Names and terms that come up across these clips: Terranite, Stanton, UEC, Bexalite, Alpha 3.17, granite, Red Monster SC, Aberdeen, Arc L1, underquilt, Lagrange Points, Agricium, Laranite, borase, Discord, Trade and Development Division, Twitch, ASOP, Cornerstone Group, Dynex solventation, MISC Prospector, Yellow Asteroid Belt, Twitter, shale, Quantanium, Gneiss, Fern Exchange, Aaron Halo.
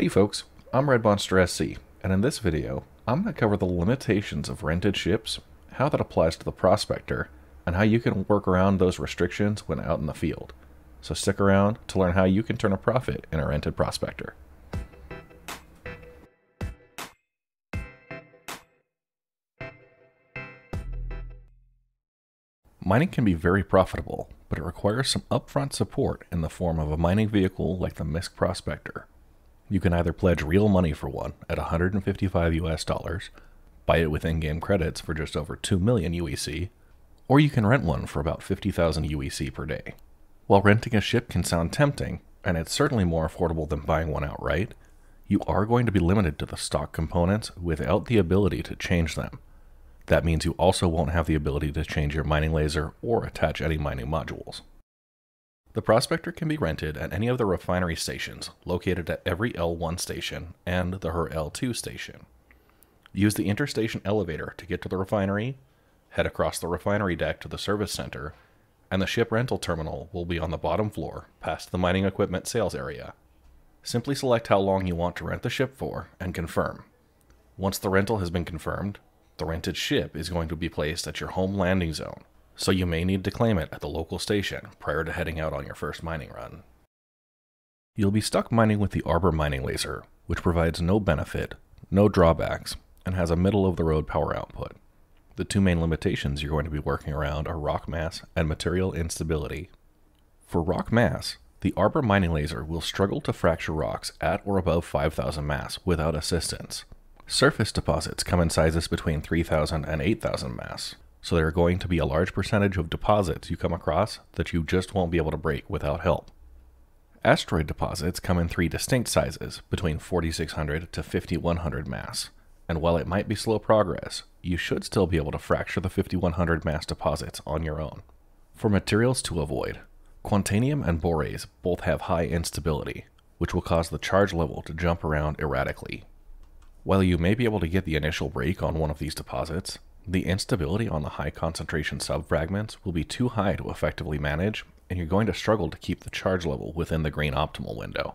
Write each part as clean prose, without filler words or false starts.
Hey folks, I'm Red Monster SC, and in this video, I'm going to cover the limitations of rented ships, how that applies to the Prospector, and how you can work around those restrictions when out in the field. So stick around to learn how you can turn a profit in a rented Prospector. Mining can be very profitable, but it requires some upfront support in the form of a mining vehicle like the MISC Prospector. You can either pledge real money for one at $155 US, buy it with in-game credits for just over 2 million UEC, or you can rent one for about 50,000 UEC per day. While renting a ship can sound tempting, and it's certainly more affordable than buying one outright, you are going to be limited to the stock components without the ability to change them. That means you also won't have the ability to change your mining laser or attach any mining modules. The Prospector can be rented at any of the refinery stations located at every L1 station and the Her L2 station. Use the interstation elevator to get to the refinery, head across the refinery deck to the service center, and the ship rental terminal will be on the bottom floor past the mining equipment sales area. Simply select how long you want to rent the ship for and confirm. Once the rental has been confirmed, the rented ship is going to be placed at your home landing zone, so you may need to claim it at the local station prior to heading out on your first mining run. You'll be stuck mining with the Arber Mining Laser, which provides no benefit, no drawbacks, and has a middle-of-the-road power output. The two main limitations you're going to be working around are rock mass and material instability. For rock mass, the Arber Mining Laser will struggle to fracture rocks at or above 5,000 mass without assistance. Surface deposits come in sizes between 3,000 and 8,000 mass. So there are going to be a large percentage of deposits you come across that you just won't be able to break without help. Asteroid deposits come in three distinct sizes, between 4,600 to 5,100 mass, and while it might be slow progress, you should still be able to fracture the 5,100 mass deposits on your own. For materials to avoid, Quantanium and borase both have high instability, which will cause the charge level to jump around erratically. While you may be able to get the initial break on one of these deposits, the instability on the high concentration subfragments will be too high to effectively manage, and you're going to struggle to keep the charge level within the green optimal window.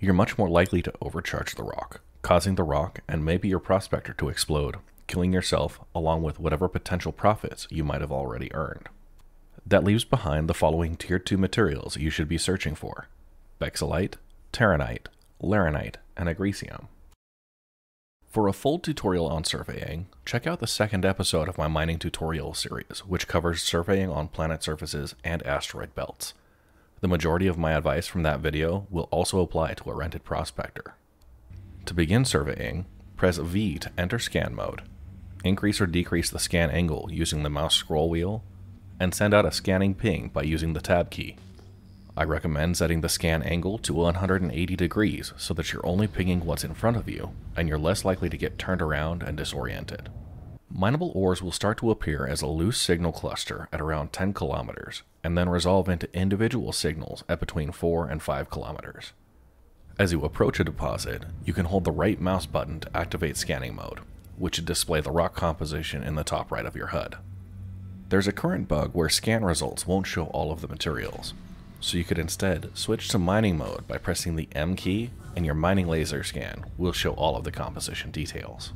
You're much more likely to overcharge the rock, causing the rock and maybe your Prospector to explode, killing yourself along with whatever potential profits you might have already earned. That leaves behind the following tier 2 materials you should be searching for: Bexalite, Terranite, Laranite, and Agricium. For a full tutorial on surveying, check out the second episode of my mining tutorial series, which covers surveying on planet surfaces and asteroid belts. The majority of my advice from that video will also apply to a rented Prospector. To begin surveying, press V to enter scan mode, increase or decrease the scan angle using the mouse scroll wheel, and send out a scanning ping by using the tab key. I recommend setting the scan angle to 180 degrees so that you're only pinging what's in front of you, and you're less likely to get turned around and disoriented. Mineable ores will start to appear as a loose signal cluster at around 10 kilometers, and then resolve into individual signals at between 4 and 5 kilometers. As you approach a deposit, you can hold the right mouse button to activate scanning mode, which should display the rock composition in the top right of your HUD. There's a current bug where scan results won't show all of the materials, so you could instead switch to mining mode by pressing the M key, and your mining laser scan will show all of the composition details.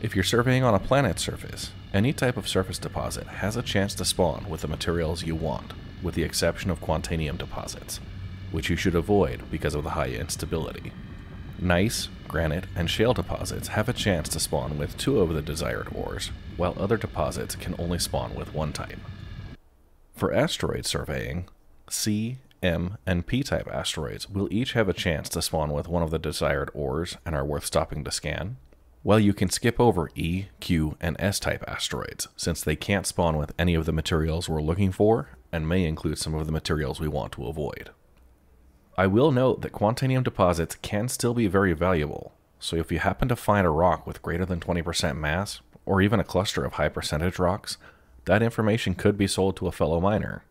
If you're surveying on a planet's surface, any type of surface deposit has a chance to spawn with the materials you want, with the exception of Quantanium deposits, which you should avoid because of the high instability. Gneiss, granite, and shale deposits have a chance to spawn with two of the desired ores, while other deposits can only spawn with one type. For asteroid surveying, C, M, and P-type asteroids will each have a chance to spawn with one of the desired ores and are worth stopping to scan, while you can skip over E, Q, and S-type asteroids, since they can't spawn with any of the materials we're looking for and may include some of the materials we want to avoid. I will note that Quantanium deposits can still be very valuable, so if you happen to find a rock with greater than 20% mass, or even a cluster of high percentage rocks, that information could be sold to a fellow miner.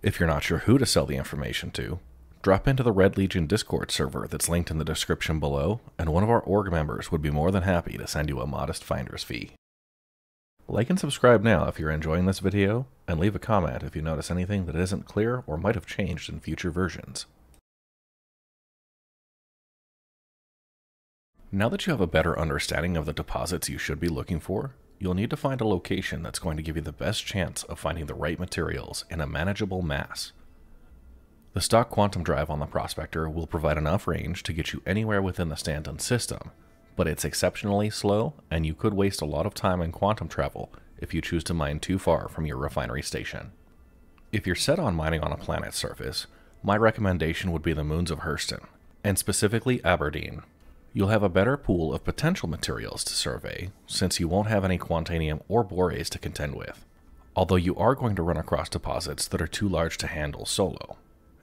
If you're not sure who to sell the information to, drop into the Red Legion Discord server that's linked in the description below, and one of our org members would be more than happy to send you a modest finder's fee. Like and subscribe now if you're enjoying this video, and leave a comment if you notice anything that isn't clear or might have changed in future versions. Now that you have a better understanding of the deposits you should be looking for, you'll need to find a location that's going to give you the best chance of finding the right materials in a manageable mass. The stock quantum drive on the Prospector will provide enough range to get you anywhere within the Stanton system, but it's exceptionally slow and you could waste a lot of time in quantum travel if you choose to mine too far from your refinery station. If you're set on mining on a planet's surface, my recommendation would be the moons of Hurston, and specifically Aberdeen. You'll have a better pool of potential materials to survey, since you won't have any Quantanium or borase to contend with, although you are going to run across deposits that are too large to handle solo.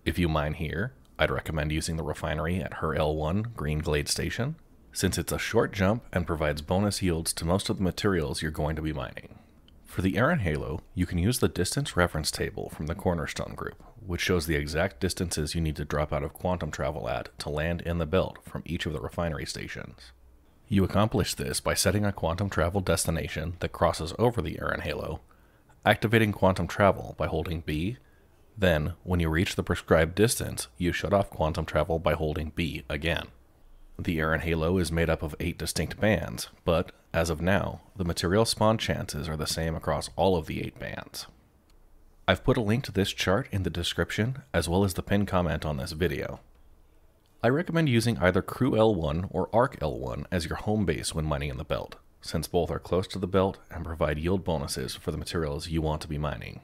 If you mine here, I'd recommend using the refinery at Arc L1 Green Glade Station, since it's a short jump and provides bonus yields to most of the materials you're going to be mining. For the Aaron Halo, you can use the distance reference table from the Cornerstone Group, which shows the exact distances you need to drop out of quantum travel at to land in the belt from each of the refinery stations. You accomplish this by setting a quantum travel destination that crosses over the Aaron Halo, activating quantum travel by holding B, then when you reach the prescribed distance, you shut off quantum travel by holding B again. The Aaron Halo is made up of 8 distinct bands, but, as of now, the material spawn chances are the same across all of the 8 bands. I've put a link to this chart in the description, as well as the pinned comment on this video. I recommend using either Crew L1 or Arc L1 as your home base when mining in the belt, since both are close to the belt and provide yield bonuses for the materials you want to be mining.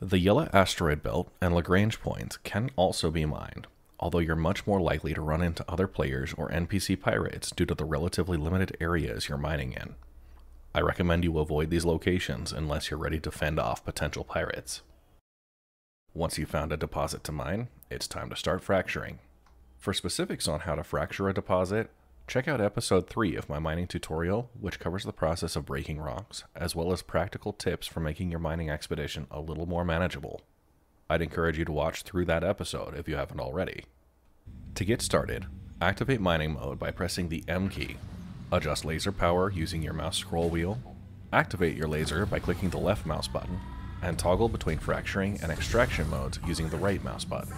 The Yellow Asteroid Belt and Lagrange Points can also be mined, although you're much more likely to run into other players or NPC pirates due to the relatively limited areas you're mining in. I recommend you avoid these locations unless you're ready to fend off potential pirates. Once you've found a deposit to mine, it's time to start fracturing. For specifics on how to fracture a deposit, check out episode 3 of my mining tutorial, which covers the process of breaking rocks, as well as practical tips for making your mining expedition a little more manageable. I'd encourage you to watch through that episode if you haven't already. To get started, activate mining mode by pressing the M key, adjust laser power using your mouse scroll wheel, activate your laser by clicking the left mouse button, and toggle between fracturing and extraction modes using the right mouse button.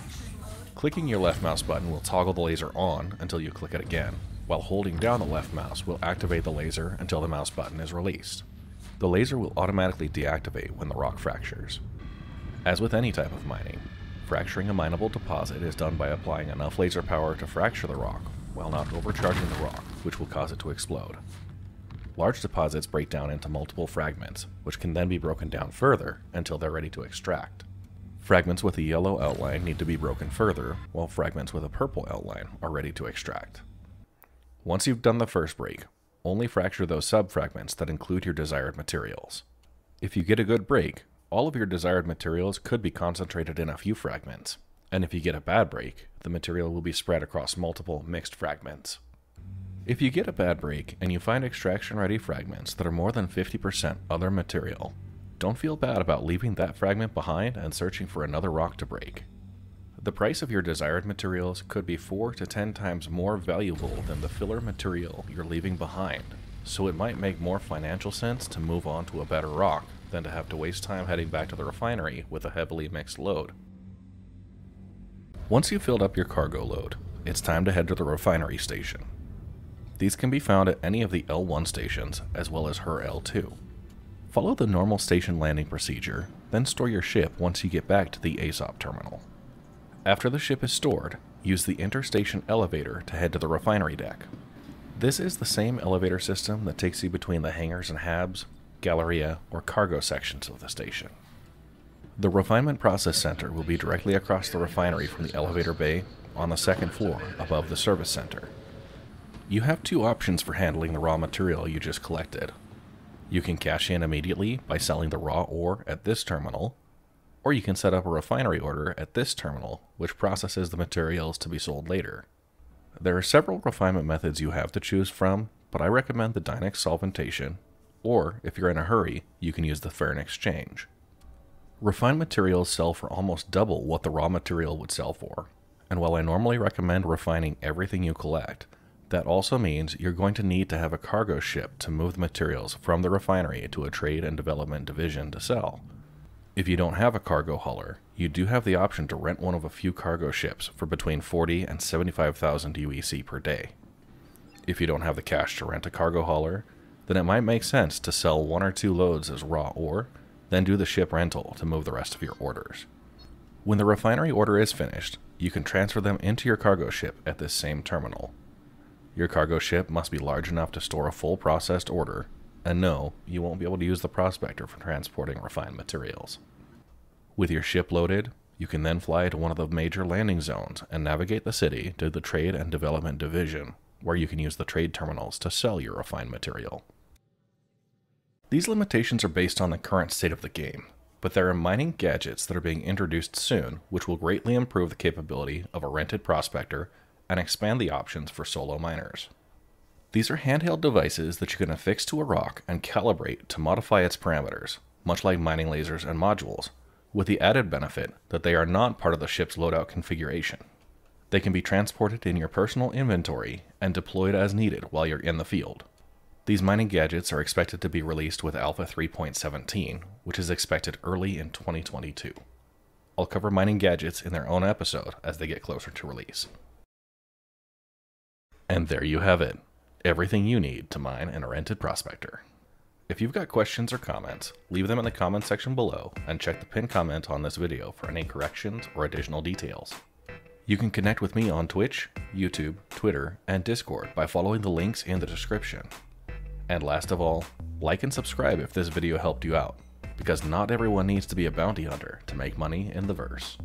Clicking your left mouse button will toggle the laser on until you click it again, while holding down the left mouse will activate the laser until the mouse button is released. The laser will automatically deactivate when the rock fractures. As with any type of mining, fracturing a mineable deposit is done by applying enough laser power to fracture the rock while not overcharging the rock, which will cause it to explode. Large deposits break down into multiple fragments, which can then be broken down further until they're ready to extract. Fragments with a yellow outline need to be broken further, while fragments with a purple outline are ready to extract. Once you've done the first break, only fracture those sub-fragments that include your desired materials. If you get a good break, all of your desired materials could be concentrated in a few fragments, and if you get a bad break, the material will be spread across multiple mixed fragments. If you get a bad break and you find extraction-ready fragments that are more than 50% other material, don't feel bad about leaving that fragment behind and searching for another rock to break. The price of your desired materials could be 4 to 10 times more valuable than the filler material you're leaving behind, so it might make more financial sense to move on to a better rock than to have to waste time heading back to the refinery with a heavily mixed load. Once you've filled up your cargo load, it's time to head to the refinery station. These can be found at any of the L1 stations, as well as Her L2. Follow the normal station landing procedure, then store your ship once you get back to the ASOP terminal. After the ship is stored, use the interstation elevator to head to the refinery deck. This is the same elevator system that takes you between the hangars and habs, galleria, or cargo sections of the station. The Refinement Process Center will be directly across the refinery from the elevator bay on the second floor above the service center. You have 2 options for handling the raw material you just collected. You can cash in immediately by selling the raw ore at this terminal, or you can set up a refinery order at this terminal, which processes the materials to be sold later. There are several refinement methods you have to choose from, but I recommend the Dynex solventation, or, if you're in a hurry, you can use the Fern Exchange. Refined materials sell for almost double what the raw material would sell for, and while I normally recommend refining everything you collect, that also means you're going to need to have a cargo ship to move the materials from the refinery to a Trade and Development Division to sell. If you don't have a cargo hauler, you do have the option to rent one of a few cargo ships for between $40,000 and $75,000 UEC per day. if you don't have the cash to rent a cargo hauler, then it might make sense to sell 1 or 2 loads as raw ore, then do the ship rental to move the rest of your orders. When the refinery order is finished, you can transfer them into your cargo ship at this same terminal. Your cargo ship must be large enough to store a full processed order, and no, you won't be able to use the prospector for transporting refined materials. With your ship loaded, you can then fly to one of the major landing zones and navigate the city to the Trade and Development Division, where you can use the trade terminals to sell your refined material. These limitations are based on the current state of the game, but there are mining gadgets that are being introduced soon which will greatly improve the capability of a rented prospector and expand the options for solo miners. These are handheld devices that you can affix to a rock and calibrate to modify its parameters, much like mining lasers and modules, with the added benefit that they are not part of the ship's loadout configuration. They can be transported in your personal inventory and deployed as needed while you're in the field. These mining gadgets are expected to be released with Alpha 3.17, which is expected early in 2022. I'll cover mining gadgets in their own episode as they get closer to release. And there you have it, everything you need to mine in a rented prospector. If you've got questions or comments, leave them in the comments section below and check the pinned comment on this video for any corrections or additional details. You can connect with me on Twitch, YouTube, Twitter, and Discord by following the links in the description. And last of all, like and subscribe if this video helped you out, because not everyone needs to be a bounty hunter to make money in the verse.